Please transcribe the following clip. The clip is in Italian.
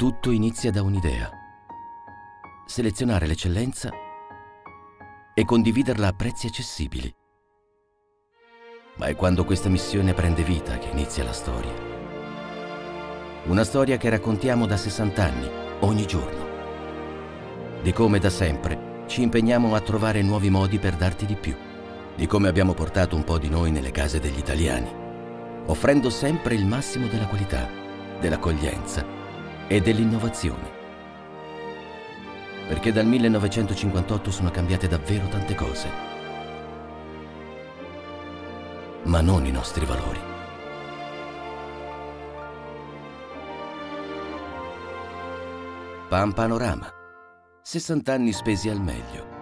Tutto inizia da un'idea. Selezionare l'eccellenza e condividerla a prezzi accessibili. Ma è quando questa missione prende vita che inizia la storia. Una storia che raccontiamo da 60 anni, ogni giorno. Di come da sempre ci impegniamo a trovare nuovi modi per darti di più. Di come abbiamo portato un po' di noi nelle case degli italiani, offrendo sempre il massimo della qualità, dell'accoglienza e dell'innovazione. Perché dal 1958 sono cambiate davvero tante cose, ma non i nostri valori. Pan Panorama, 60 anni spesi al meglio.